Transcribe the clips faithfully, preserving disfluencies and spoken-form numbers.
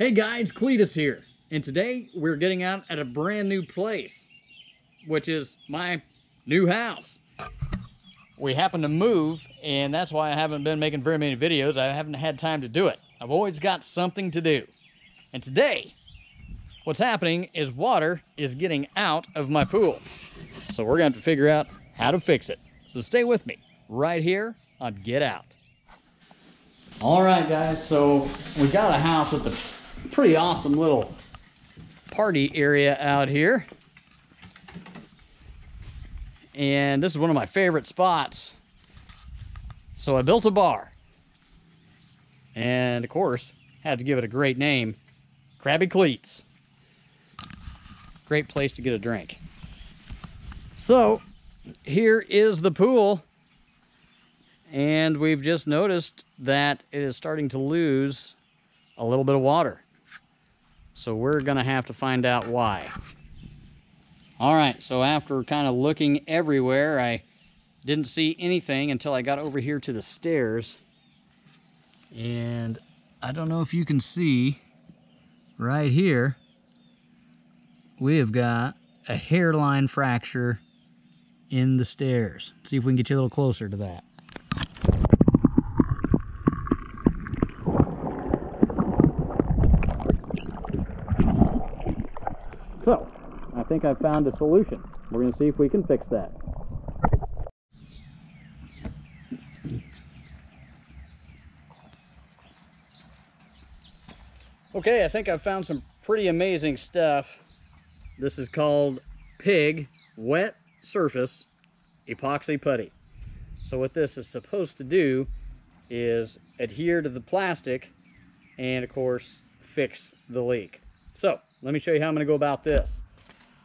Hey guys, Cletus here, and today we're getting out at a brand new place, which is my new house. We happened to move, and that's why I haven't been making very many videos. I haven't had time to do it. I've always got something to do. And today, what's happening is water is getting out of my pool. So we're gonna have to figure out how to fix it. So stay with me right here on Get Out. All right guys, so we got a house with the pretty awesome little party area out here, and this is one of my favorite spots. So I built a bar, and of course had to give it a great name, Krabby Cleats. Great place to get a drink. So here is the pool, and we've just noticed that it is starting to lose a little bit of water. So we're gonna have to find out why. All right, so after kind of looking everywhere, I didn't see anything until I got over here to the stairs. And I don't know if you can see, right here, we have got a hairline fracture in the stairs. See if we can get you a little closer to that. So, I think I found a solution. We're going to see if we can fix that. Okay, I think I found some pretty amazing stuff. This is called Pig Wet Surface Epoxy Putty. So what this is supposed to do is adhere to the plastic and, of course, fix the leak. So, let me show you how I'm going to go about this.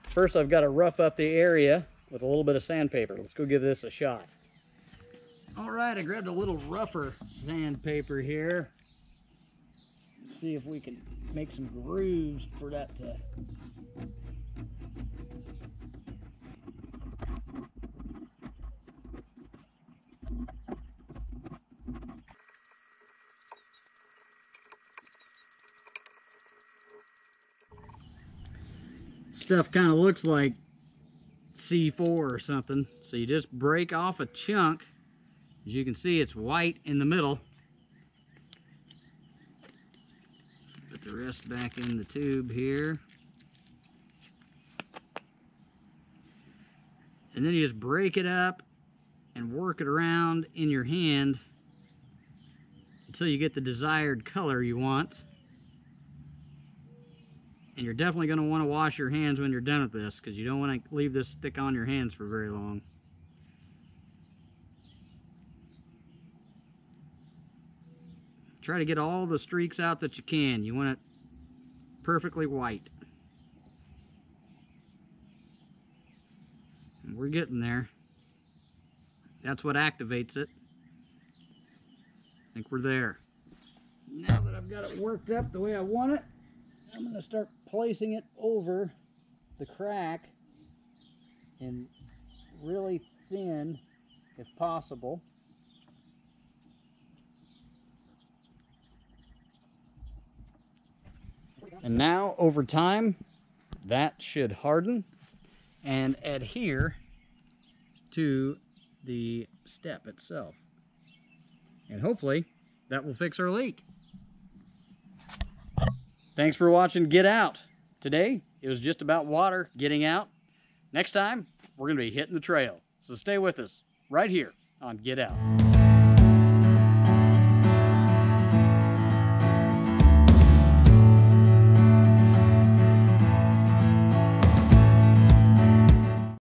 First, I've got to rough up the area with a little bit of sandpaper. Let's go give this a shot. All right, I grabbed a little rougher sandpaper here. Let's see if we can make some grooves for that to... Stuff kind of looks like C four or something. So you just break off a chunk. As you can see, it's white in the middle. Put the rest back in the tube here. And then you just break it up and work it around in your hand until you get the desired color you want. And you're definitely going to want to wash your hands when you're done with this, because you don't want to leave this stick on your hands for very long. Try to get all the streaks out that you can. You want it perfectly white. And we're getting there. That's what activates it. I think we're there. Now that I've got it worked up the way I want it, I'm going to start placing it over the crack and really thin if possible. And now over time that should harden and adhere to the step itself. And hopefully that will fix our leak. Thanks for watching Get Out. Today, it was just about water getting out. Next time, we're going to be hitting the trail. So stay with us right here on Get Out.